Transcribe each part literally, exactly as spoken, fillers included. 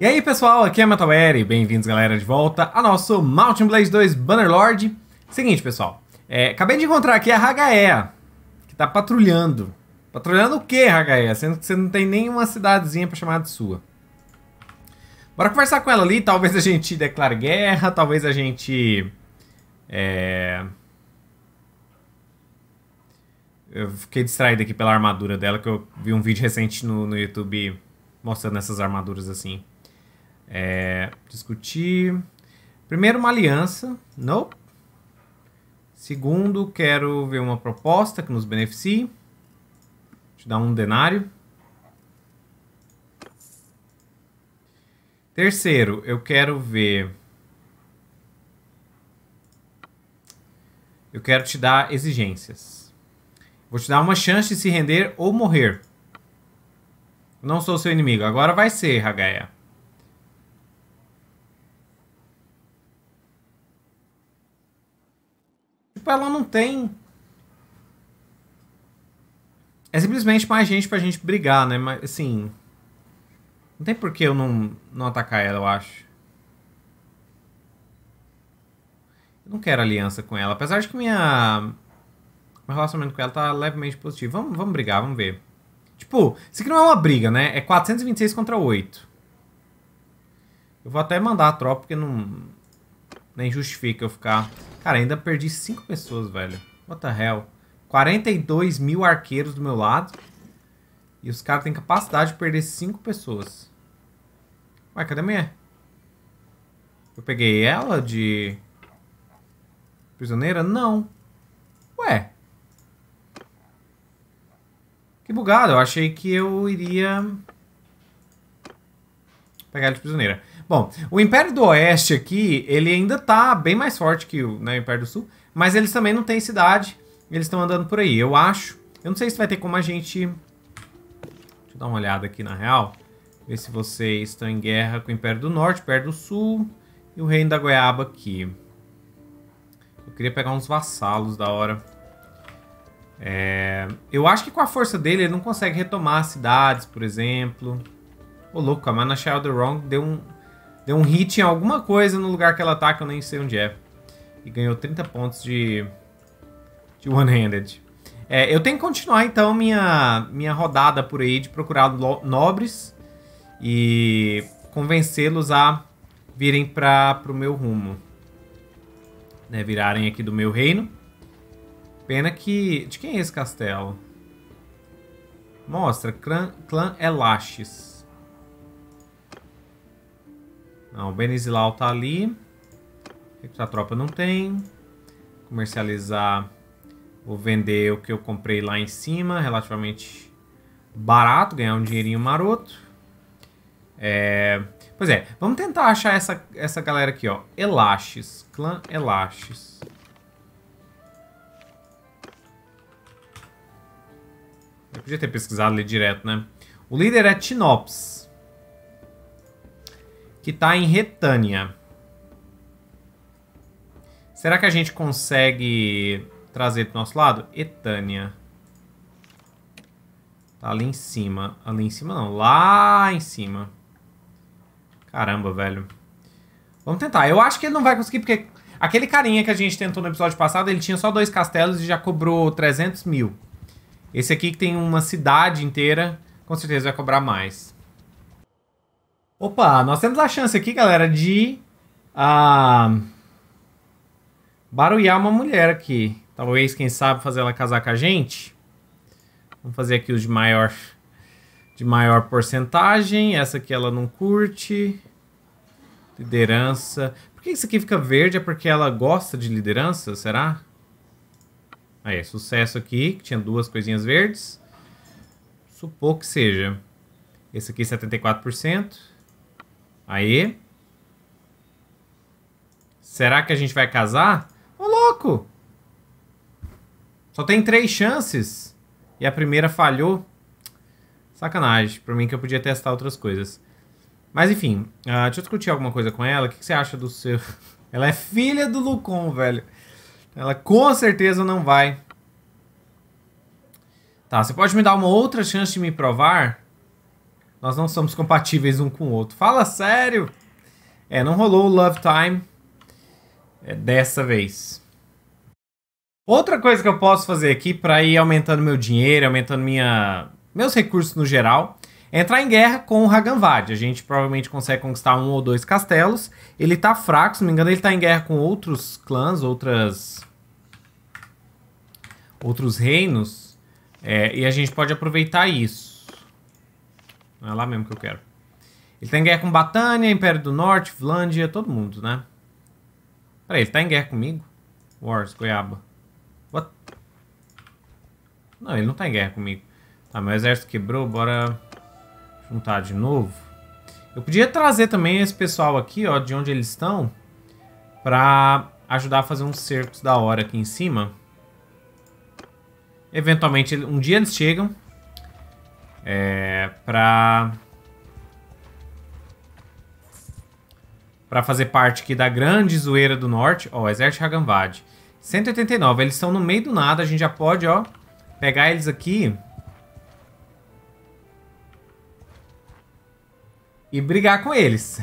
E aí pessoal, aqui é MetalBear e bem-vindos galera de volta ao nosso Mountain Blade dois Bannerlord. Seguinte pessoal, é, acabei de encontrar aqui a Hagaea, que tá patrulhando. Patrulhando o que, Hagaea? Sendo que você não tem nenhuma cidadezinha pra chamar de sua. Bora conversar com ela ali, talvez a gente declare guerra, talvez a gente... É... Eu fiquei distraído aqui pela armadura dela, que eu vi um vídeo recente no, no YouTube mostrando essas armaduras assim. É, discutir. Primeiro, uma aliança. Nope. Segundo, quero ver uma proposta que nos beneficie. Te dar um denário. Terceiro, eu quero ver. Eu quero te dar exigências. Vou te dar uma chance de se render ou morrer. Não sou seu inimigo. Agora vai ser, Hagaea. Tipo, ela não tem... É simplesmente mais gente pra gente brigar, né? Mas, assim... Não tem por que eu não, não atacar ela, eu acho. Eu não quero aliança com ela. Apesar de que minha... Meu relacionamento com ela tá levemente positivo. Vamos, vamos brigar, vamos ver. Tipo, isso aqui não é uma briga, né? É quatrocentos e vinte e seis contra oito. Eu vou até mandar a tropa, porque não... Nem justifica eu ficar... Cara, ainda perdi cinco pessoas, velho. What the hell? quarenta e dois mil arqueiros do meu lado. E os caras têm capacidade de perder cinco pessoas. Ué, cadê a minha? Eu peguei ela de... Prisioneira? Não. Ué. Que bugado. Eu achei que eu iria... Pegar ela de prisioneira. Bom, o Império do Oeste aqui, ele ainda tá bem mais forte que o, né, o Império do Sul, mas eles também não têm cidade, eles estão andando por aí, eu acho. Eu não sei se vai ter como a gente... Deixa eu dar uma olhada aqui na real, ver se vocês estão em guerra com o Império do Norte, Império do Sul e o Reino da Goiaba aqui. Eu queria pegar uns vassalos da hora. É... Eu acho que com a força dele ele não consegue retomar cidades, por exemplo. Ô louco, a Mana Sheldrong deu um... Deu um hit em alguma coisa no lugar que ela tá, que eu nem sei onde é. E ganhou trinta pontos de, de one-handed. É, eu tenho que continuar, então, minha, minha rodada por aí de procurar nobres e convencê-los a virem para pro meu rumo. Né, virarem aqui do meu reino. Pena que... De quem é esse castelo? Mostra, clã, clã Elakis. Não, o Benizilau tá ali. A tropa não tem. Comercializar. Vou vender o que eu comprei lá em cima. Relativamente barato. Ganhar um dinheirinho maroto. É... Pois é. Vamos tentar achar essa, essa galera aqui, ó. Elakis. Clã Elakis. Eu podia ter pesquisado ali direto, né? O líder é Chinops, que tá em Retânia. Será que a gente consegue trazer pro nosso lado? Etânia. Tá ali em cima. Ali em cima não. Lá em cima. Caramba, velho. Vamos tentar. Eu acho que ele não vai conseguir, porque... Aquele carinha que a gente tentou no episódio passado, ele tinha só dois castelos e já cobrou trezentos mil. Esse aqui que tem uma cidade inteira, com certeza vai cobrar mais. Opa, nós temos a chance aqui, galera, de uh, barulhar uma mulher aqui. Talvez, quem sabe, fazer ela casar com a gente. Vamos fazer aqui os de maior, de maior porcentagem. Essa aqui ela não curte. Liderança. Por que isso aqui fica verde? É porque ela gosta de liderança, será? Aí, sucesso aqui, que tinha duas coisinhas verdes. Supor que seja. Esse aqui setenta e quatro por cento. Aí. Será que a gente vai casar? Ô, louco! Só tem três chances. E a primeira falhou. Sacanagem. Pra mim que eu podia testar outras coisas. Mas, enfim. Uh, deixa eu discutir alguma coisa com ela. O que, que você acha do seu... Ela é filha do Lucon, velho. Ela com certeza não vai. Tá, você pode me dar uma outra chance de me provar? Nós não somos compatíveis um com o outro. Fala sério! É, não rolou o Love Time é dessa vez. Outra coisa que eu posso fazer aqui para ir aumentando meu dinheiro, aumentando minha, meus recursos no geral, é entrar em guerra com o Raganvad. A gente provavelmente consegue conquistar um ou dois castelos. Ele tá fraco, se não me engano, ele tá em guerra com outros clãs, outras... outros reinos. É, e a gente pode aproveitar isso. Não é lá mesmo que eu quero. Ele tá em guerra com Batânia, Império do Norte, Flândia, todo mundo, né? Peraí, ele tá em guerra comigo? Wars, Goiaba. What? Não, ele não tá em guerra comigo. Tá, meu exército quebrou, bora juntar de novo. Eu podia trazer também esse pessoal aqui, ó, de onde eles estão, pra ajudar a fazer uns cercos da hora aqui em cima. Eventualmente, um dia eles chegam é, pra... pra fazer parte aqui da grande zoeira do norte. Ó, exército Raganvad. cento e oitenta e nove, eles estão no meio do nada. A gente já pode, ó, pegar eles aqui e brigar com eles.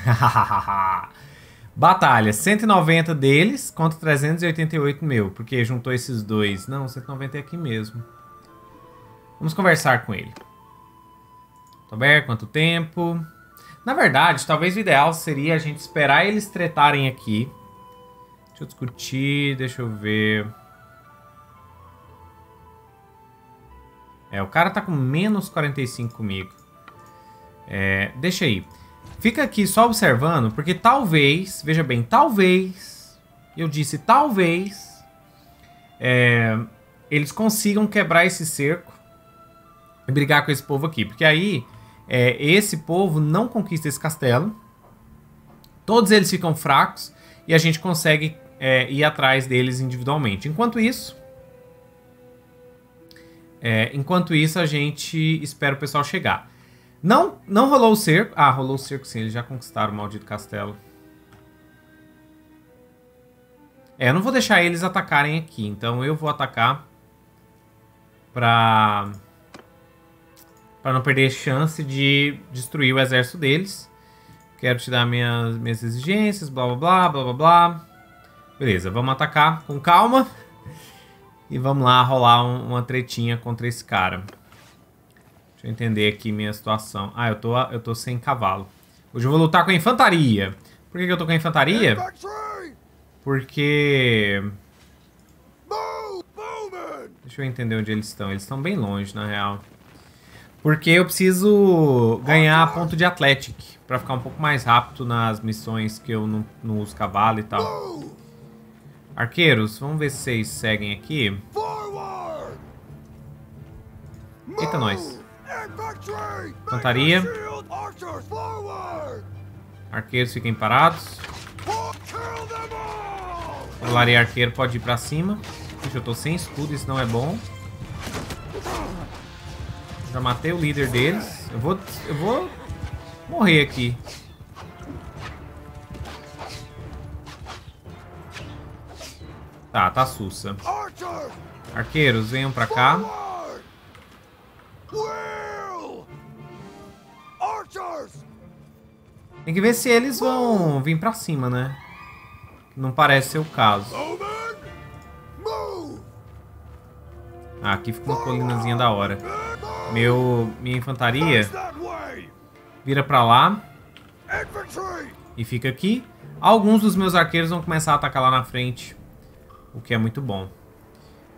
Batalha, cento e noventa deles contra trezentos e oitenta e oito meu. Porque juntou esses dois. Não, cento e noventa é aqui mesmo. Vamos conversar com ele. Tá bem, quanto tempo... Na verdade, talvez o ideal seria a gente esperar eles tretarem aqui. Deixa eu discutir, deixa eu ver... É, o cara tá com menos quarenta e cinco comigo. É, deixa aí. Fica aqui só observando, porque talvez, veja bem, talvez, eu disse talvez, é, eles consigam quebrar esse cerco e brigar com esse povo aqui, porque aí... É, esse povo não conquista esse castelo. Todos eles ficam fracos. E a gente consegue é, ir atrás deles individualmente. Enquanto isso... É, enquanto isso, a gente espera o pessoal chegar. Não, não rolou o cerco. Ah, rolou o cerco sim. Eles já conquistaram o maldito castelo. É, eu não vou deixar eles atacarem aqui. Então eu vou atacar pra... Para não perder chance de destruir o exército deles. Quero te dar minhas, minhas exigências, blá, blá, blá, blá, blá, blá. Beleza, vamos atacar com calma. E vamos lá rolar um, uma tretinha contra esse cara. Deixa eu entender aqui minha situação. Ah, eu tô, eu tô sem cavalo. Hoje eu vou lutar com a infantaria. Por que, que eu tô com a infantaria? Porque... Deixa eu entender onde eles estão. Eles estão bem longe, na real. Porque eu preciso ganhar ponto de Athletic pra ficar um pouco mais rápido nas missões que eu não, não uso cavalo e tal. Arqueiros, vamos ver se vocês seguem aqui. Eita, nós. Infantaria. Arqueiros fiquem parados. Cavalaria arqueiro pode ir pra cima. Gente, eu tô sem escudo, isso não é bom. Já matei o líder deles. Eu vou, eu vou morrer aqui. Tá, tá sussa. Arqueiros, venham pra cá. Tem que ver se eles vão vir pra cima, né? Não parece ser o caso. Ah, aqui fica uma colinazinha da hora. Meu, minha infantaria vira pra lá e fica aqui. Alguns dos meus arqueiros vão começar a atacar lá na frente, o que é muito bom.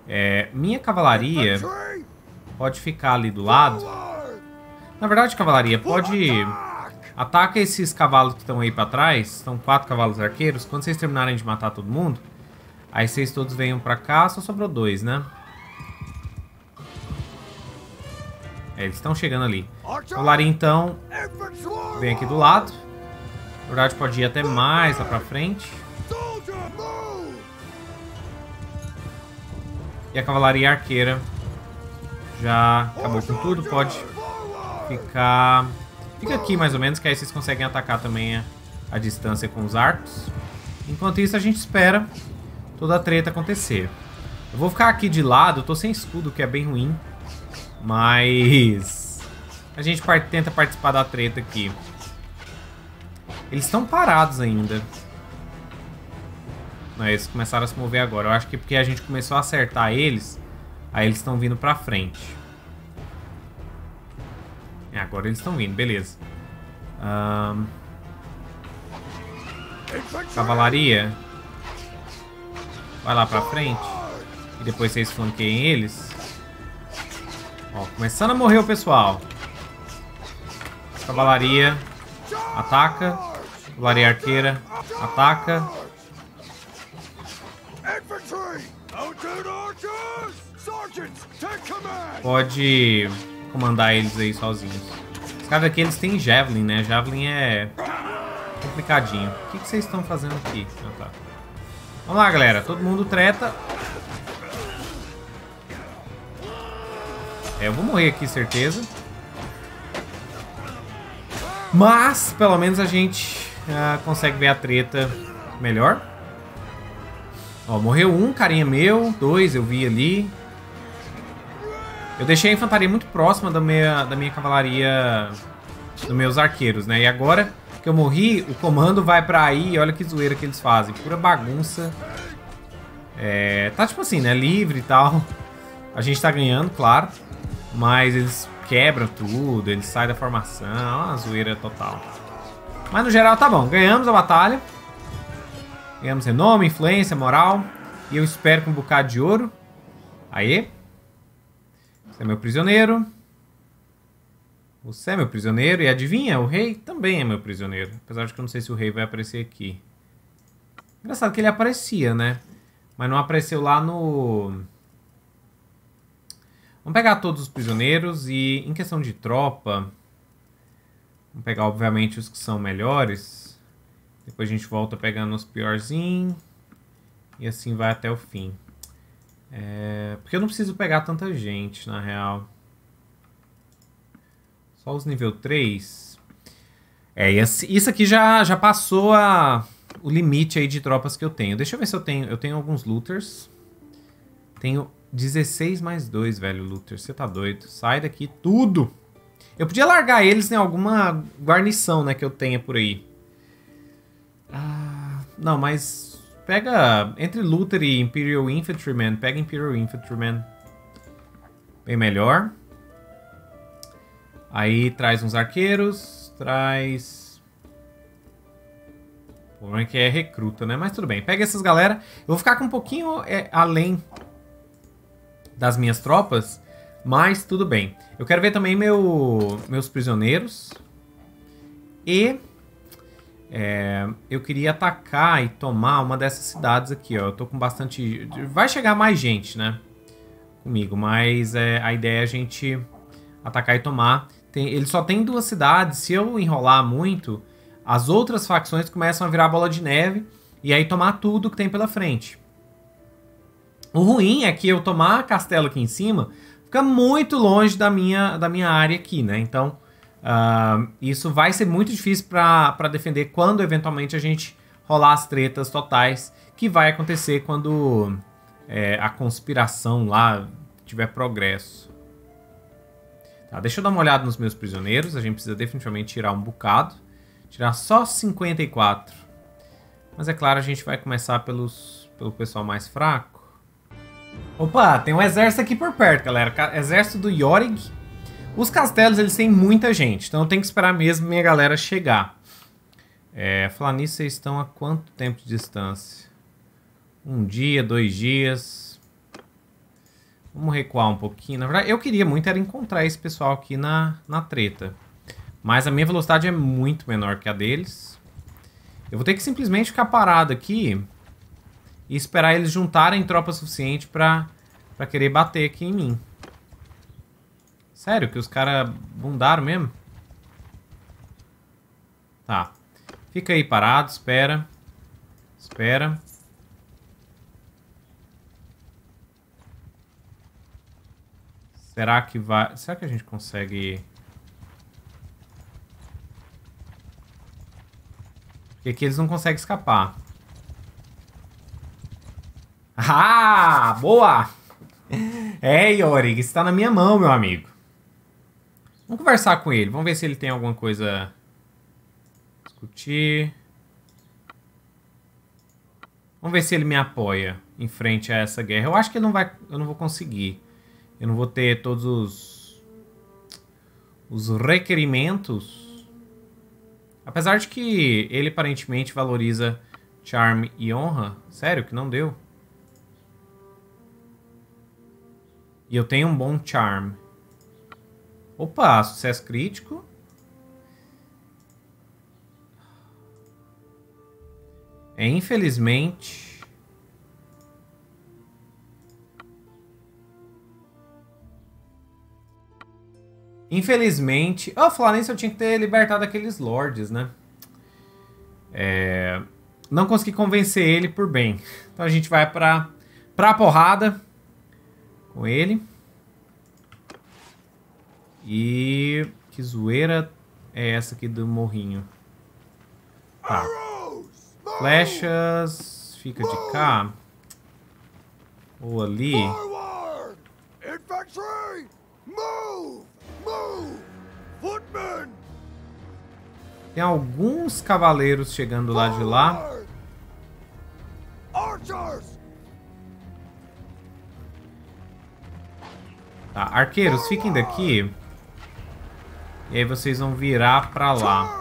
É, minha cavalaria pode ficar ali do lado. Na verdade, cavalaria pode... Ataca esses cavalos que estão aí pra trás. São quatro cavalos arqueiros. Quando vocês terminarem de matar todo mundo, aí vocês todos venham pra cá. Só sobrou dois, né? É, eles estão chegando ali. O Lari, então, vem aqui do lado. Na verdade, pode ir até mais lá pra frente. E a cavalaria arqueira já acabou com tudo. Pode ficar... Fica aqui, mais ou menos, que aí vocês conseguem atacar também a, a distância com os arcos. Enquanto isso, a gente espera toda a treta acontecer. Eu vou ficar aqui de lado. Eu tô sem escudo, que é bem ruim. Mas... A gente part... tenta participar da treta aqui. Eles estão parados ainda. Não, eles começaram a se mover agora. Eu acho que porque a gente começou a acertar eles, aí eles estão vindo pra frente. É, agora eles estão vindo, beleza. Um... Cavalaria. Vai lá pra frente. E depois vocês flanqueiem eles. Ó, começando a morrer o pessoal. Cavalaria. Ataca. Cavalaria arqueira. Ataca. Pode comandar eles aí sozinhos. Os caras aqui, eles têm Javelin, né? Javelin é complicadinho. O que que vocês estão fazendo aqui? Ah, tá. Vamos lá, galera. Todo mundo treta. É, eu vou morrer aqui, certeza. Mas, pelo menos a gente ah, consegue ver a treta melhor. Ó, morreu um, carinha meu. Dois, eu vi ali. Eu deixei a infantaria muito próxima da minha, da minha cavalaria... Dos meus arqueiros, né? E agora que eu morri, o comando vai pra aí e olha que zoeira que eles fazem. Pura bagunça. É, tá tipo assim, né? Livre e tal. A gente tá ganhando, claro. Mas eles quebram tudo, eles saem da formação. É uma zoeira total. Mas no geral tá bom. Ganhamos a batalha. Ganhamos renome, influência, moral. E eu espero com um bocado de ouro. Aê. Você é meu prisioneiro. Você é meu prisioneiro. E adivinha? O rei também é meu prisioneiro. Apesar de que eu não sei se o rei vai aparecer aqui. Engraçado que ele aparecia, né? Mas não apareceu lá no... Vamos pegar todos os prisioneiros. E em questão de tropa... Vamos pegar, obviamente, os que são melhores. Depois a gente volta pegando os piorzinhos. E assim vai até o fim. É, porque eu não preciso pegar tanta gente, na real. Só os nível três. É, isso aqui já, já passou a, o limite aí de tropas que eu tenho. Deixa eu ver se eu tenho... Eu tenho alguns looters. Tenho dezesseis mais dois, velho, looter. Você tá doido. Sai daqui tudo. Eu podia largar eles em alguma guarnição, né, que eu tenha por aí. Ah, não, mas... Pega, entre Luther e Imperial Infantryman, pega Imperial Infantryman. Bem melhor. Aí traz uns arqueiros, traz... O problema é que é recruta, né? Mas tudo bem, pega essas galera. Eu vou ficar com um pouquinho é, além das minhas tropas, mas tudo bem. Eu quero ver também meu, meus prisioneiros. E... É, eu queria atacar e tomar uma dessas cidades aqui, ó. Eu tô com bastante... Vai chegar mais gente, né? Comigo, mas é, a ideia é a gente atacar e tomar. Tem, ele só tem duas cidades. Se eu enrolar muito, as outras facções começam a virar bola de neve e aí tomar tudo que tem pela frente. O ruim é que eu tomar castelo aqui em cima fica muito longe da minha, da minha área aqui, né? Então... Uh, isso vai ser muito difícil para defender quando eventualmente a gente rolar as tretas totais, que vai acontecer quando é, a conspiração lá tiver progresso. Tá, deixa eu dar uma olhada nos meus prisioneiros. A gente precisa definitivamente tirar um bocado. Tirar só cinquenta e quatro. Mas é claro, a gente vai começar pelos, pelo pessoal mais fraco. Opa, tem um exército aqui por perto, galera. Exército do Yorig. Os castelos, eles têm muita gente, então eu tenho que esperar mesmo minha galera chegar. É, falar nisso, vocês estão a quanto tempo de distância? Um dia, dois dias. Vamos recuar um pouquinho. Na verdade, eu queria muito era encontrar esse pessoal aqui na, na treta. Mas a minha velocidade é muito menor que a deles. Eu vou ter que simplesmente ficar parado aqui e esperar eles juntarem tropa suficiente pra, pra querer bater aqui em mim. Sério, que os caras bundaram mesmo? Tá. Fica aí parado, espera. Espera. Será que vai... Será que a gente consegue... Porque aqui eles não conseguem escapar. Ah, boa! É, Yorig, está na minha mão, meu amigo. Vamos conversar com ele. Vamos ver se ele tem alguma coisa a discutir. Vamos ver se ele me apoia em frente a essa guerra. Eu acho que ele não vai, eu não vou conseguir. Eu não vou ter todos os, os requerimentos. Apesar de que ele aparentemente valoriza charme e honra. Sério, que não deu. E eu tenho um bom charme. Opa, sucesso crítico. É, infelizmente... Infelizmente... Oh, Florêncio, eu tinha que ter libertado aqueles lords, né? É... Não consegui convencer ele por bem. Então a gente vai pra, pra porrada com ele. E... Que zoeira é essa aqui do morrinho? Tá. Flechas, fica de cá. Ou ali. Tem alguns cavaleiros chegando lá de lá. Tá, arqueiros, fiquem daqui. E aí vocês vão virar pra lá.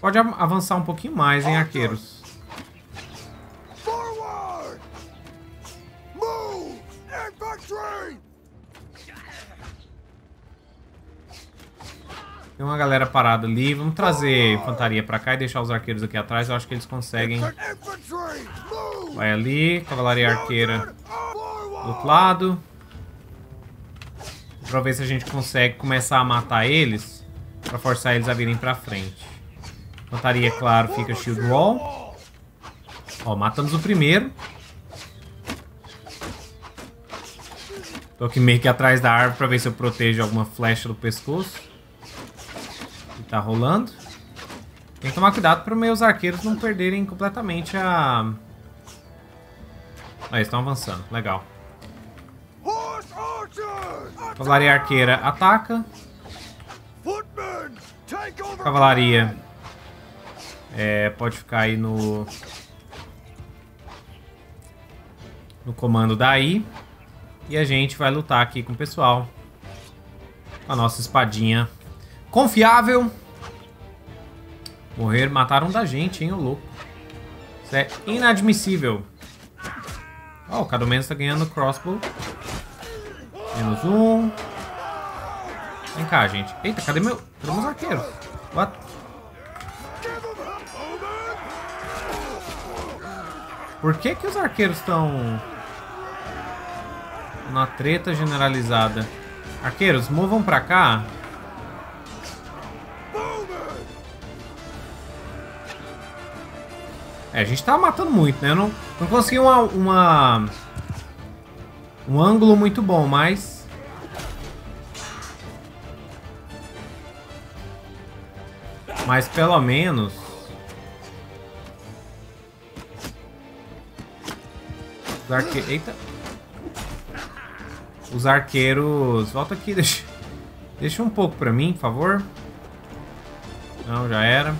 Pode avançar um pouquinho mais, hein, arqueiros. Tem uma galera parada ali. Vamos trazer infantaria pra cá e deixar os arqueiros aqui atrás. Eu acho que eles conseguem. Vai ali. Cavalaria arqueira do outro lado. Pra ver se a gente consegue começar a matar eles. Pra forçar eles a virem pra frente. Infantaria, claro, fica shield wall. Ó, matamos o primeiro. Tô aqui meio que atrás da árvore pra ver se eu protejo alguma flecha do pescoço. E tá rolando. Tem que tomar cuidado para meus arqueiros não perderem completamente a... Ó, eles estão avançando, legal. Cavalaria arqueira ataca. Cavalaria... É, pode ficar aí no no comando daí. E a gente vai lutar aqui com o pessoal. Com a nossa espadinha confiável. Morrer, mataram um da gente, hein, o louco. Isso é inadmissível. Ó, oh, o Cadomenos tá ganhando crossbow. Menos um. Vem cá, gente. Eita, cadê meu... Cadê meus arqueiros? What? Por que que os arqueiros estão na treta generalizada? Arqueiros, movam pra cá. É, a gente tá matando muito, né? Eu não, não consegui uma, uma... Um ângulo muito bom, mas... Mas pelo menos... Arque... Eita. Os arqueiros... Volta aqui, deixa... Deixa um pouco pra mim, por favor. Não, já era.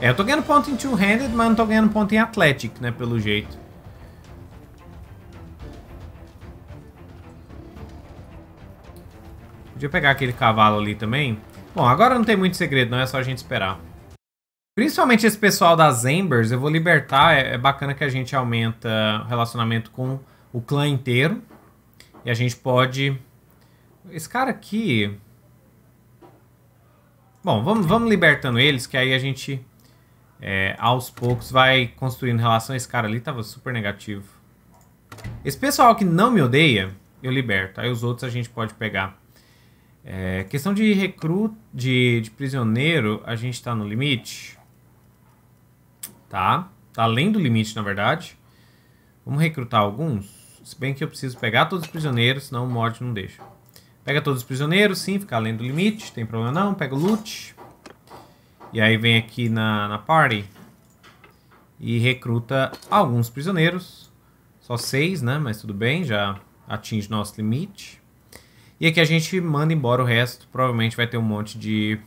É, eu tô ganhando ponto em two-handed, mas não tô ganhando ponto em athletic, né, pelo jeito. Podia pegar aquele cavalo ali também. Bom, agora não tem muito segredo, não, é só a gente esperar. Principalmente esse pessoal das Embers, eu vou libertar. É bacana que a gente aumenta o relacionamento com o clã inteiro. E a gente pode... Esse cara aqui... Bom, vamos, vamos libertando eles, que aí a gente, é, aos poucos, vai construindo relação. Esse cara ali tava super negativo. Esse pessoal que não me odeia, eu liberto. Aí os outros a gente pode pegar. É, questão de recruta, de, de prisioneiro, a gente tá no limite... Tá, tá além do limite, na verdade. Vamos recrutar alguns. Se bem que eu preciso pegar todos os prisioneiros, senão o mod não deixa. Pega todos os prisioneiros, sim, fica além do limite, tem problema não. Pega o loot. E aí vem aqui na, na party e recruta alguns prisioneiros. Só seis, né? Mas tudo bem, já atinge nosso limite. E aqui a gente manda embora o resto. Provavelmente vai ter um monte de...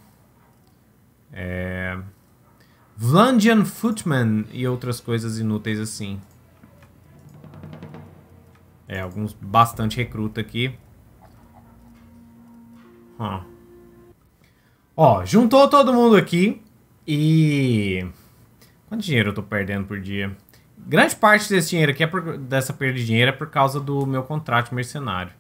É... Vlandian Footman e outras coisas inúteis assim. É, alguns bastante recruta aqui. Ó, ó, juntou todo mundo aqui e... Quanto dinheiro eu tô perdendo por dia? Grande parte desse dinheiro aqui, é por, dessa perda de dinheiro, é por causa do meu contrato mercenário.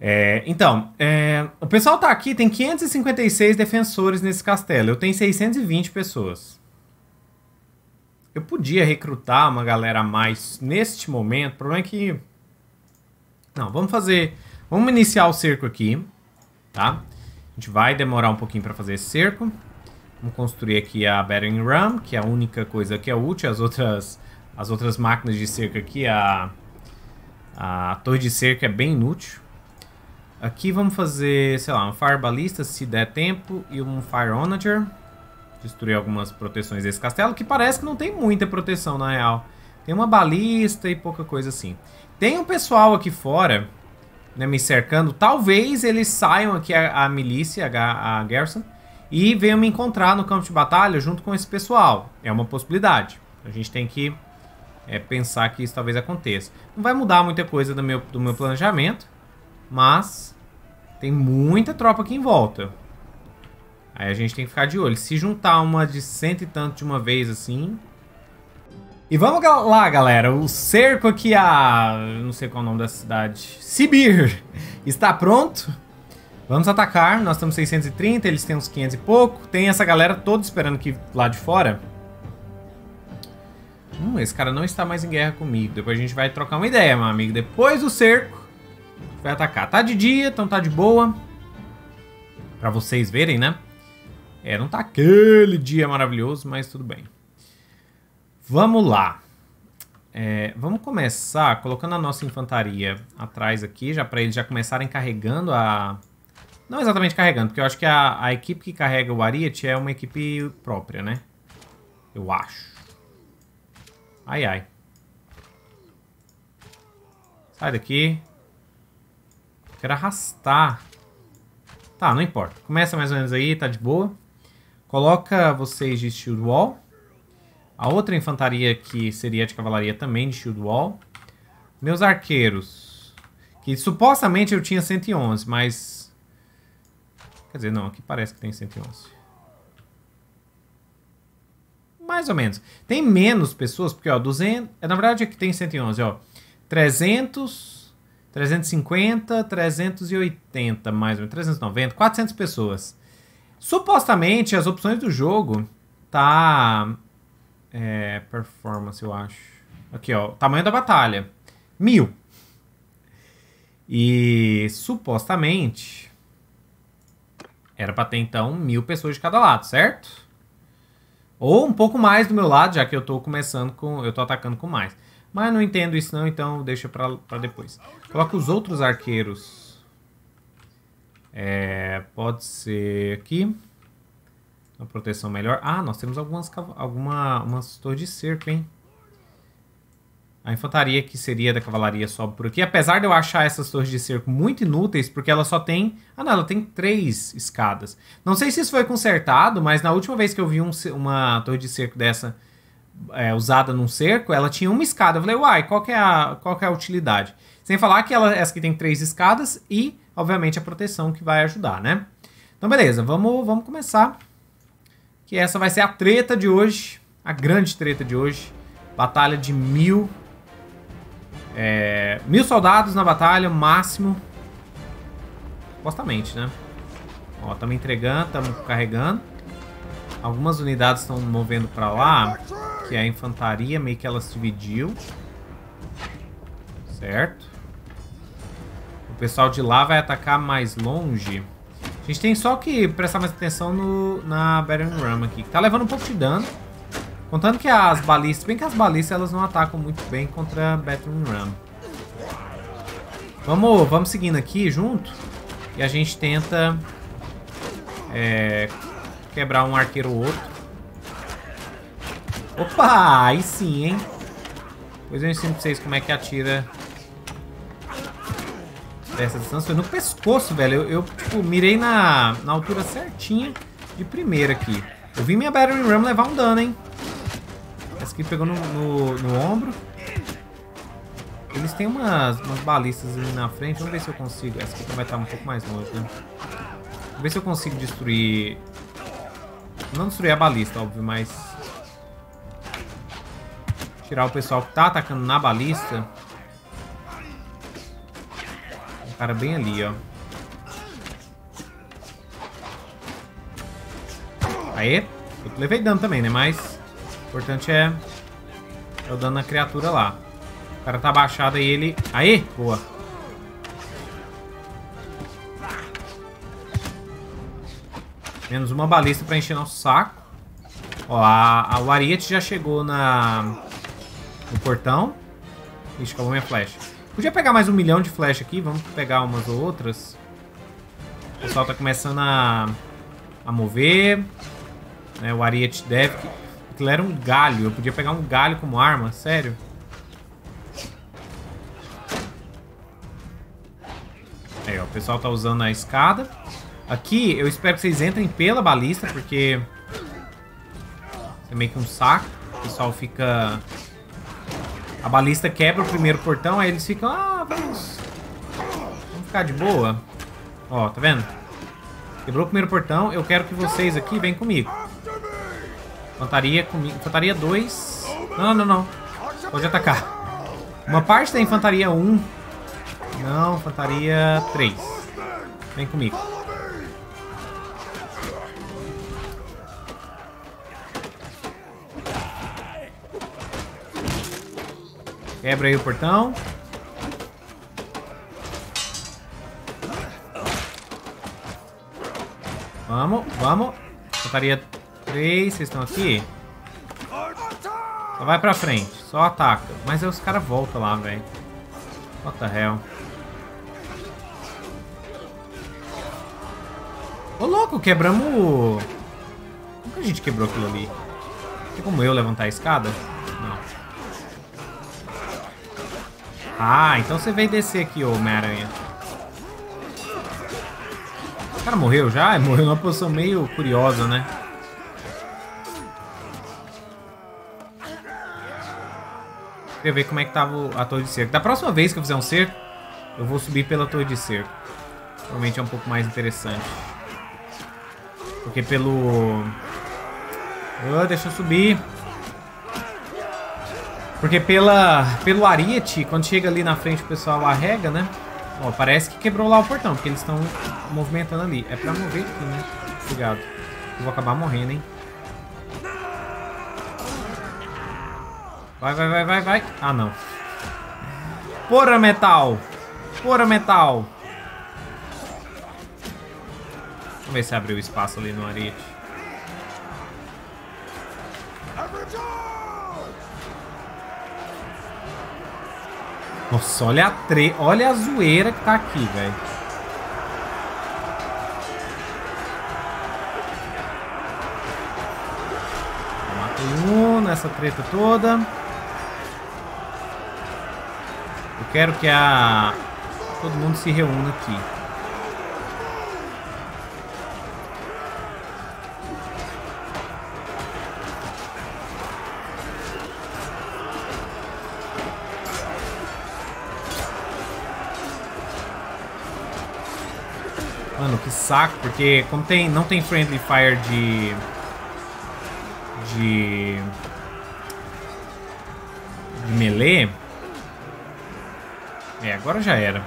É, então, é, o pessoal tá aqui, tem quinhentos e cinquenta e seis defensores nesse castelo. Eu tenho seiscentas e vinte pessoas. Eu podia recrutar uma galera a mais neste momento. O problema é que... Não, vamos fazer... Vamos iniciar o cerco aqui, tá? A gente vai demorar um pouquinho pra fazer esse cerco. Vamos construir aqui a battering ram, que é a única coisa que é útil. As outras, as outras máquinas de cerco aqui, a, a torre de cerco é bem inútil. Aqui vamos fazer, sei lá, um Fire Balista, se der tempo, e um Fire Onager. Destruir algumas proteções desse castelo, que parece que não tem muita proteção, na real. Tem uma balista e pouca coisa assim. Tem um pessoal aqui fora, né, me cercando. Talvez eles saiam aqui, a, a milícia, a, a garrison, e venham me encontrar no campo de batalha junto com esse pessoal. É uma possibilidade. A gente tem que é, pensar que isso talvez aconteça. Não vai mudar muita coisa do meu, do meu planejamento. Mas tem muita tropa aqui em volta. Aí a gente tem que ficar de olho. Se juntar uma de cento e tanto de uma vez assim. E vamos lá, galera. O cerco aqui a... Não sei qual é o nome da cidade. Sibir. Está pronto. Vamos atacar. Nós estamos seiscentos e trinta. Eles têm uns quinhentos e pouco. Tem essa galera toda esperando aqui lá de fora. Hum, esse cara não está mais em guerra comigo. Depois a gente vai trocar uma ideia, meu amigo. Depois do cerco vai atacar. Tá de dia, então tá de boa. Pra vocês verem, né? É, não tá aquele dia maravilhoso, mas tudo bem. Vamos lá. É, vamos começar colocando a nossa infantaria atrás aqui, já pra eles já começarem carregando a... Não exatamente carregando, porque eu acho que a, a equipe que carrega o ariete é uma equipe própria, né? Eu acho. Ai, ai. Sai daqui. Quero arrastar. Tá, não importa. Começa mais ou menos aí, tá de boa. Coloca vocês de shield wall. A outra infantaria que seria de cavalaria também de shield wall. Meus arqueiros. Que supostamente eu tinha cento e onze, mas... Quer dizer, não, aqui parece que tem cento e onze. Mais ou menos. Tem menos pessoas, porque ó, duzentos... Na verdade aqui tem cento e onze, ó. trezentos... trezentos e cinquenta, trezentos e oitenta, mais ou menos, trezentos e noventa, quatrocentas pessoas. Supostamente, as opções do jogo tá... É, performance, eu acho. Aqui, ó, tamanho da batalha. mil. E, supostamente, era pra ter, então, mil pessoas de cada lado, certo? Ou um pouco mais do meu lado, já que eu tô começando com... Eu tô atacando com mais. Mas não entendo isso não, então deixa pra, pra depois. Coloca os outros arqueiros. É, pode ser aqui. Uma proteção melhor. Ah, nós temos algumas alguma, umas torres de cerco, hein? A infantaria que seria da cavalaria sobe por aqui. Apesar de eu achar essas torres de cerco muito inúteis, porque ela só tem... Ah não, ela tem três escadas. Não sei se isso foi consertado, mas na última vez que eu vi um, uma torre de cerco dessa... É, usada num cerco, ela tinha uma escada. Eu falei, uai, qual que é a, qual que é a utilidade? Sem falar que ela, essa aqui tem três escadas e, obviamente, a proteção que vai ajudar, né? Então, beleza, vamos, vamos começar. Que essa vai ser a treta de hoje, a grande treta de hoje. Batalha de mil... É, mil soldados na batalha, máximo. Supostamente, né? Ó, estamos entregando, estamos carregando. Algumas unidades estão movendo pra lá... Que é a infantaria, meio que ela se dividiu. Certo. O pessoal de lá vai atacar mais longe. A gente tem só que prestar mais atenção no, na Baron Ram aqui. Que tá levando um pouco de dano. Contando que as balistas... Bem que as balistas elas não atacam muito bem contra a Baron Ram. Vamos, vamos seguindo aqui junto. E a gente tenta... É... quebrar um arqueiro ou outro. Opa, aí sim, hein? Depois eu ensino pra vocês como é que atira dessa distância. Foi no pescoço, velho. Eu, eu tipo, mirei na, na altura certinha de primeira aqui. Eu vi minha Battering Ram levar um dano, hein? Essa aqui pegou no, no, no ombro. Eles têm umas, umas balistas ali na frente. Vamos ver se eu consigo. Essa aqui vai estar um pouco mais longe, né? Vamos ver se eu consigo destruir... Não destruir a balista, óbvio, mas... Tirar o pessoal que tá atacando na balista. Um cara bem ali, ó. Aê! Eu levei dano também, né? Mas o importante é... É o dano na criatura lá. O cara tá abaixado aí, ele... Aê! Boa! Menos uma balista pra encher nosso saco. Ó, a, a Wariat já chegou na... No portão. Ixi, acabou minha flecha. Podia pegar mais um milhão de flecha aqui. Vamos pegar umas ou outras. O pessoal tá começando a... A mover. É, o Ariete deve... Aquilo era um galho. Eu podia pegar um galho como arma. Sério. Aí, ó. O pessoal tá usando a escada. Aqui, eu espero que vocês entrem pela balista, porque... É meio que um saco. O pessoal fica... A balista quebra o primeiro portão, aí eles ficam... Ah, vamos... Vamos ficar de boa. Ó, tá vendo? Quebrou o primeiro portão. Eu quero que vocês aqui venham comigo. Infantaria comigo. Infantaria dois. Não, não, não. Pode atacar. Uma parte da infantaria um. Não, infantaria três. Vem comigo. Quebra aí o portão. Vamos, vamos. Infantaria três, vocês estão aqui? Só vai pra frente, só ataca. Mas aí os caras voltam lá, velho. What the hell? Ô, louco, quebramos o... Como que a gente quebrou aquilo ali? Tem como eu levantar a escada? Não. Ah, então você veio descer aqui, ô Homem-Aranha. O cara morreu já? Morreu numa posição meio curiosa, né? Queria ver como é que tava a torre de cerco. Da próxima vez que eu fizer um cerco, eu vou subir pela torre de cerco. Realmente é um pouco mais interessante. Porque pelo... Oh, deixa eu subir. Porque pela, pelo Ariete, quando chega ali na frente o pessoal arrega, né? Ó, parece que quebrou lá o portão, porque eles estão movimentando ali. É pra mover aqui, né? Obrigado. Eu vou acabar morrendo, hein? Vai, vai, vai, vai, vai. Ah, não. Porra, metal! Porra, metal! Vamos ver se abriu espaço ali no Ariete. Nossa, olha a, tre... olha a zoeira que tá aqui, velho. Matei um nessa treta toda. Eu quero que a... Todo mundo se reúna aqui. Mano, que saco, porque como tem, não tem friendly fire de... De... De melee. É, agora já era.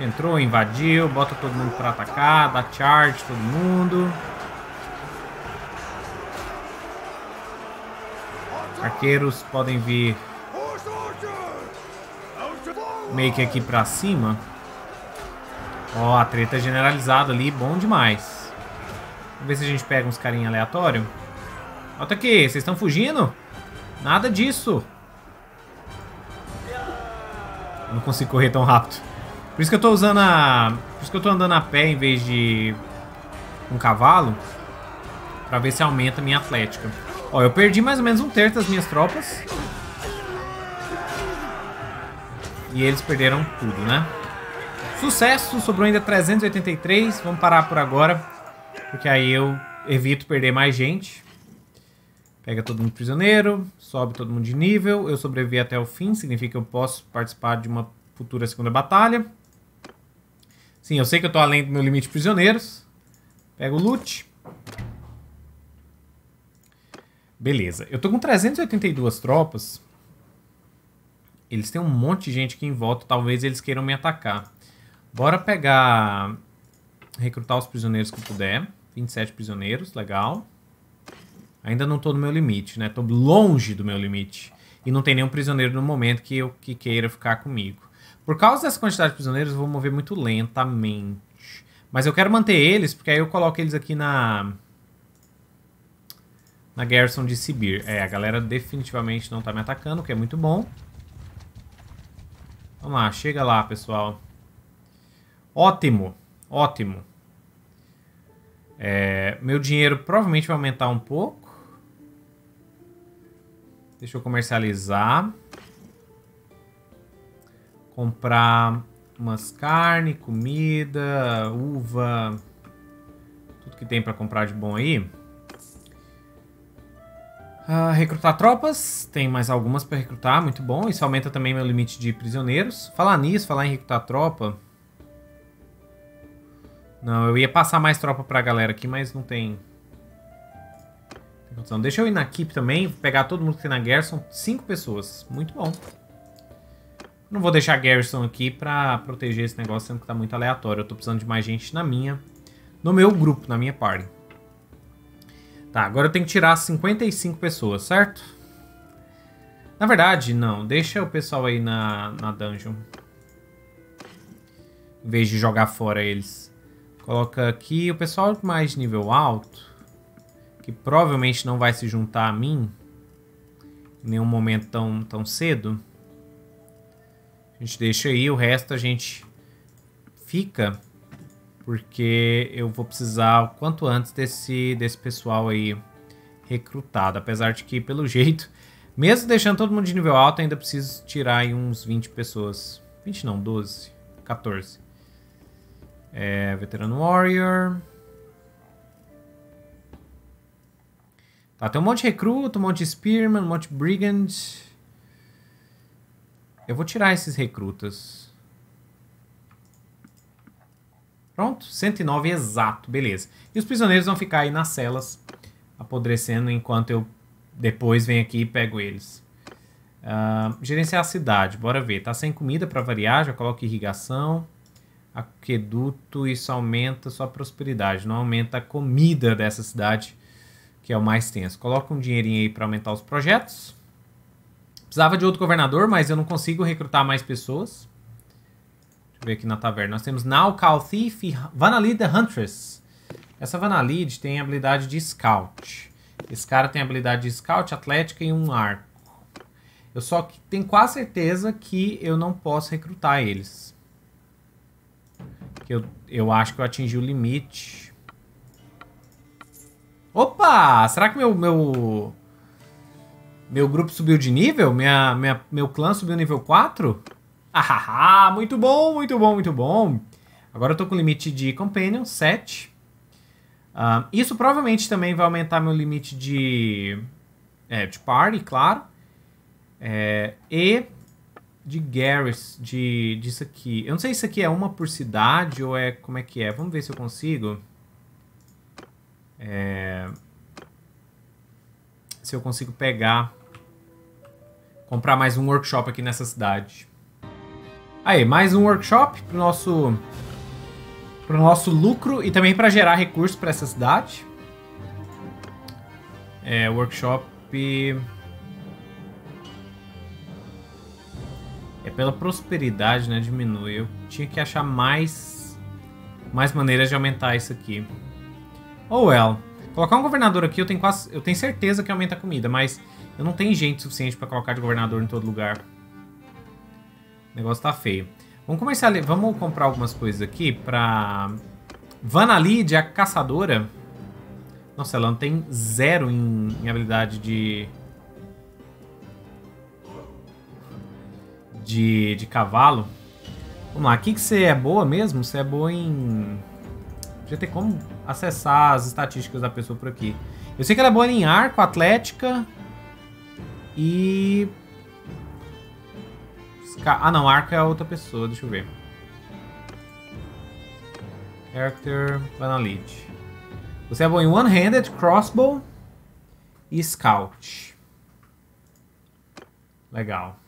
Entrou, invadiu, bota todo mundo pra atacar, dá charge todo mundo. Arqueiros podem vir... Meio que aqui pra cima. Ó, oh, a treta generalizada ali, bom demais. Vamos ver se a gente pega uns carinha aleatório. Volta aqui, vocês estão fugindo? Nada disso. Eu não consigo correr tão rápido. Por isso que eu tô usando a... Por isso que eu tô andando a pé em vez de... Um cavalo. Pra ver se aumenta a minha atlética. Ó, eu perdi mais ou menos um terço das minhas tropas. E eles perderam tudo, né? Sucesso, sobrou ainda trezentos e oitenta e três. Vamos parar por agora, porque aí eu evito perder mais gente. Pega todo mundo prisioneiro, sobe todo mundo de nível. Eu sobrevivi até o fim, significa que eu posso participar de uma futura segunda batalha. Sim, eu sei que eu tô além do meu limite de prisioneiros. Pega o loot. Beleza, eu tô com trezentas e oitenta e duas tropas. Eles têm um monte de gente aqui em volta, talvez eles queiram me atacar. Bora pegar... recrutar os prisioneiros que puder. vinte e sete prisioneiros, legal. Ainda não tô no meu limite, né? Tô longe do meu limite. E não tem nenhum prisioneiro no momento que, eu, que queira ficar comigo. Por causa dessa quantidade de prisioneiros, eu vou mover muito lentamente. Mas eu quero manter eles, porque aí eu coloco eles aqui na... na garrison de Sibir. É, a galera definitivamente não tá me atacando, o que é muito bom. Vamos lá, chega lá, pessoal. Ótimo, ótimo. É, meu dinheiro provavelmente vai aumentar um pouco. Deixa eu comercializar. Comprar umas carne, comida, uva. Tudo que tem pra comprar de bom aí. Uh, recrutar tropas. Tem mais algumas pra recrutar, muito bom. Isso aumenta também meu limite de prisioneiros. Falar nisso, falar em recrutar tropa... Não, eu ia passar mais tropa pra galera aqui, mas não tem... tem condição. Deixa eu ir na keep também, pegar todo mundo que tem na garrison. Cinco pessoas, muito bom. Não vou deixar a garrison aqui pra proteger esse negócio, sendo que tá muito aleatório. Eu tô precisando de mais gente na minha... no meu grupo, na minha party. Tá, agora eu tenho que tirar cinquenta e cinco pessoas, certo? Na verdade, não. Deixa o pessoal aí na, na dungeon. Em vez de jogar fora eles... Coloca aqui o pessoal mais de nível alto, que provavelmente não vai se juntar a mim em nenhum momento tão, tão cedo. A gente deixa aí, o resto a gente fica, porque eu vou precisar o quanto antes desse, desse pessoal aí recrutado. Apesar de que, pelo jeito, mesmo deixando todo mundo de nível alto, ainda preciso tirar aí uns vinte pessoas. vinte não, doze, quatorze. É, Veterano Warrior. Tá, tem um monte de recruta, um monte de Spearman, um monte de Brigand. Eu vou tirar esses recrutas. Pronto, cento e nove exato, beleza. E os prisioneiros vão ficar aí nas celas, apodrecendo, enquanto eu depois venho aqui e pego eles. Uh, gerenciar a cidade, bora ver. Tá sem comida pra variar, já coloco irrigação. Aqueduto, isso aumenta sua prosperidade, não aumenta a comida dessa cidade, que é o mais tenso. Coloca um dinheirinho aí para aumentar os projetos. Precisava de outro governador, mas eu não consigo recrutar mais pessoas. Deixa eu ver aqui na taverna. Nós temos Now, Cow Thief e Vanalid the Huntress. Essa Vanalid tem a habilidade de Scout. Esse cara tem a habilidade de Scout, Atlética e um arco. Eu só tenho quase certeza que eu não posso recrutar eles. Que eu, eu acho que eu atingi o limite. Opa! Será que meu... Meu, meu grupo subiu de nível? Minha, minha, meu clã subiu nível quatro? Ah, muito bom, muito bom, muito bom. Agora eu tô com limite de Companion, sete. Uh, isso provavelmente também vai aumentar meu limite de... É, de Party, claro. É, e... de Garrus, de disso aqui. Eu não sei se isso aqui é uma por cidade ou é... Como é que é? Vamos ver se eu consigo. É, se eu consigo pegar... Comprar mais um workshop aqui nessa cidade. Aí, mais um workshop pro nosso... Pro nosso lucro e também para gerar recursos para essa cidade. É, workshop... É pela prosperidade, né? Diminui. Eu tinha que achar mais, mais maneiras de aumentar isso aqui. Oh, well. Colocar um governador aqui, eu tenho, quase, eu tenho certeza que aumenta a comida, mas eu não tenho gente suficiente pra colocar de governador em todo lugar. O negócio tá feio. Vamos começar a, vamos comprar algumas coisas aqui pra... Vanalid, a caçadora. Nossa, ela não tem zero em, em habilidade de... De, de cavalo. Vamos lá, aqui que você é boa mesmo? Você é boa em... Já tem como acessar as estatísticas da pessoa por aqui. Eu sei que ela é boa em arco, atlética e... Ah não, arco é outra pessoa, deixa eu ver. Character, Vanalid. Você é bom em One-Handed, Crossbow e Scout. Legal.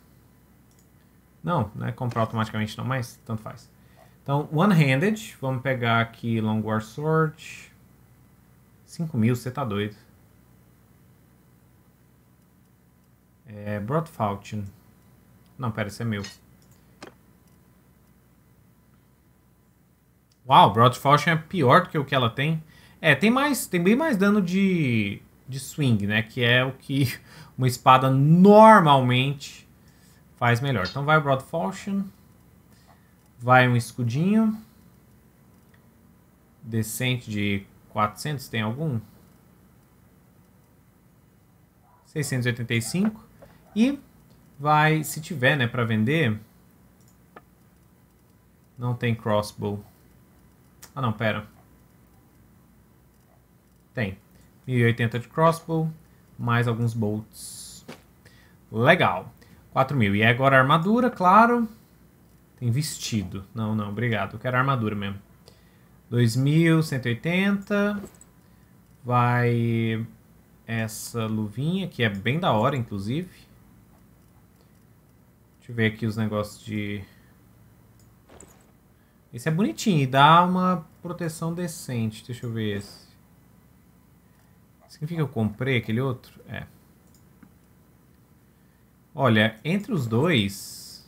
Não, não é comprar automaticamente não, mas tanto faz. Então, One-Handed, vamos pegar aqui Longward Sword. cinco mil, você tá doido. É, Broadfalchion. Não, pera, esse é meu. Uau, Broadfalchion é pior do que o que ela tem. É, tem mais, tem bem mais dano de, de swing, né? Que é o que uma espada normalmente faz melhor. Então vai o Broadfalchion. Vai um escudinho. Decente de quatrocentos, tem algum? seiscentos e oitenta e cinco. E... vai, se tiver, né, pra vender. Não tem crossbow. Ah, não, pera. Tem. mil e oitenta de crossbow, mais alguns bolts. Legal. quatro mil. E agora armadura, claro. Tem vestido. Não, não, obrigado. Eu quero armadura mesmo. dois mil cento e oitenta. Vai essa luvinha, que é bem da hora, inclusive. Deixa eu ver aqui os negócios de... Esse é bonitinho e dá uma proteção decente. Deixa eu ver esse. Significa que eu comprei aquele outro? É. Olha, entre os dois...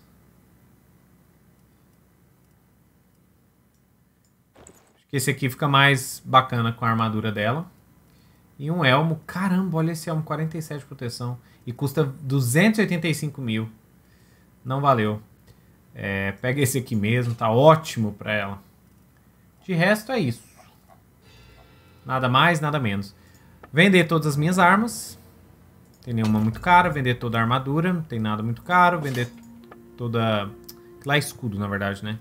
Acho que esse aqui fica mais bacana com a armadura dela. E um elmo. Caramba, olha esse elmo. quarenta e sete de proteção. E custa duzentos e oitenta e cinco mil. Não valeu. É, pega esse aqui mesmo, tá ótimo pra ela. De resto é isso. Nada mais, nada menos. Vender todas as minhas armas. Não tem nenhuma muito cara. Vender toda a armadura. Não tem nada muito caro. Vender toda... Lá é escudo, na verdade, né?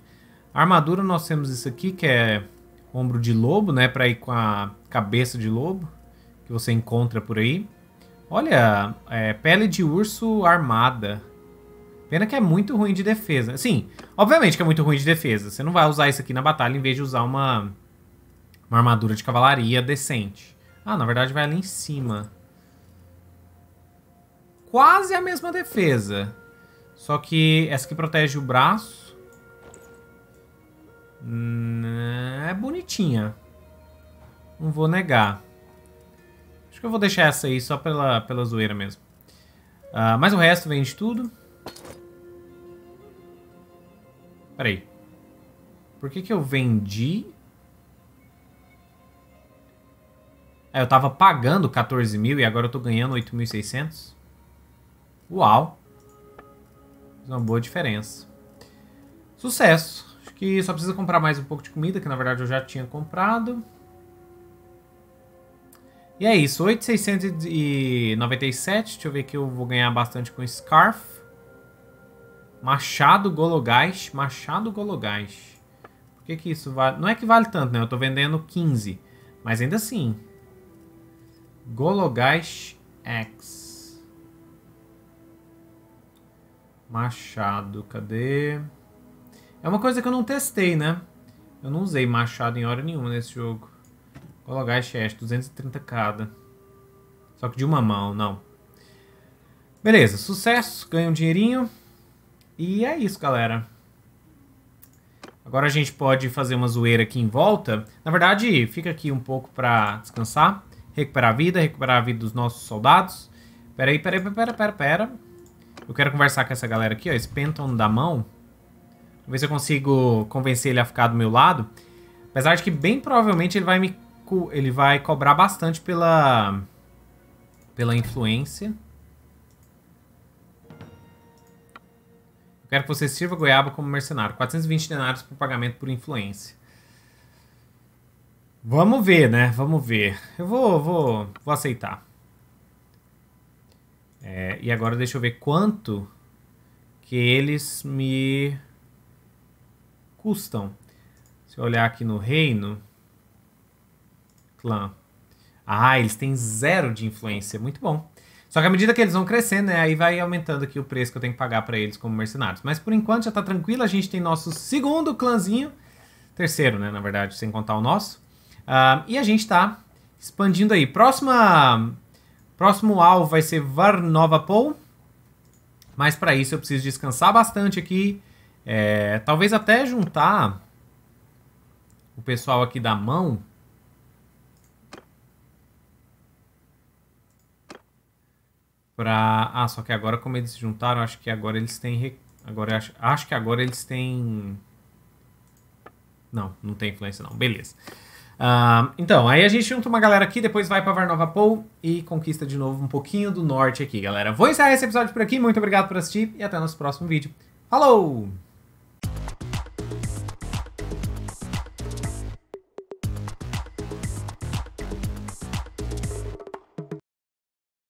Armadura nós temos isso aqui, que é ombro de lobo, né? Pra ir com a cabeça de lobo. Que você encontra por aí. Olha, é, pele de urso armada. Pena que é muito ruim de defesa. Sim, obviamente que é muito ruim de defesa. Você não vai usar isso aqui na batalha em vez de usar uma, uma armadura de cavalaria decente. Ah, na verdade vai ali em cima. Quase a mesma defesa. Só que essa aqui protege o braço. Hum, é bonitinha. Não vou negar. Acho que eu vou deixar essa aí só pela, pela zoeira mesmo. Uh, mas o resto vende tudo. Peraí, por que que eu vendi? Ah, eu tava pagando quatorze mil e agora eu tô ganhando oito mil e seiscentos. Uau! Uma boa diferença. Sucesso! Acho que só precisa comprar mais um pouco de comida, que na verdade eu já tinha comprado. E é isso, oito mil seiscentos e noventa e sete. Deixa eu ver que eu vou ganhar bastante com Scarf. Machado Gologás. Machado Gologás. Por que que isso vale? Não é que vale tanto, né? Eu tô vendendo quinze. Mas ainda assim. Gologás X. Machado. Cadê? É uma coisa que eu não testei, né? Eu não usei machado em hora nenhuma nesse jogo. Gologás X. duzentos e trinta cada. Só que de uma mão, não. Beleza. Sucesso. Ganha um dinheirinho. E é isso, galera. Agora a gente pode fazer uma zoeira aqui em volta. Na verdade, fica aqui um pouco pra descansar. Recuperar a vida, recuperar a vida dos nossos soldados. Pera aí, pera aí, pera, pera, pera. Eu quero conversar com essa galera aqui, ó. Esse Penton da mão. Vamos ver se eu consigo convencer ele a ficar do meu lado. Apesar de que bem provavelmente ele vai me... Co ele vai cobrar bastante pela... Pela influência. Eu quero que você sirva a goiaba como mercenário. quatrocentos e vinte denários por pagamento por influência. Vamos ver, né? Vamos ver. Eu vou, vou, vou aceitar. É, e agora deixa eu ver quanto que eles me custam. Se eu olhar aqui no reino... Clã. Ah, eles têm zero de influência. Muito bom. Só que à medida que eles vão crescendo, né, aí vai aumentando aqui o preço que eu tenho que pagar pra eles como mercenários. Mas por enquanto já tá tranquilo. A gente tem nosso segundo clãzinho. Terceiro, né, na verdade, sem contar o nosso. Uh, e a gente tá expandindo aí. Próxima, próximo alvo vai ser Varnovapol. Mas pra isso eu preciso descansar bastante aqui. É, talvez até juntar o pessoal aqui da mão. Pra... Ah, só que agora como eles se juntaram, acho que agora eles têm... Agora, acho... acho que agora eles têm... Não, não tem influência não. Beleza. Uh, então, aí a gente junta uma galera aqui, depois vai pra Varnovapol e conquista de novo um pouquinho do norte aqui, galera. Vou encerrar esse episódio por aqui. Muito obrigado por assistir e até o nosso próximo vídeo. Falou!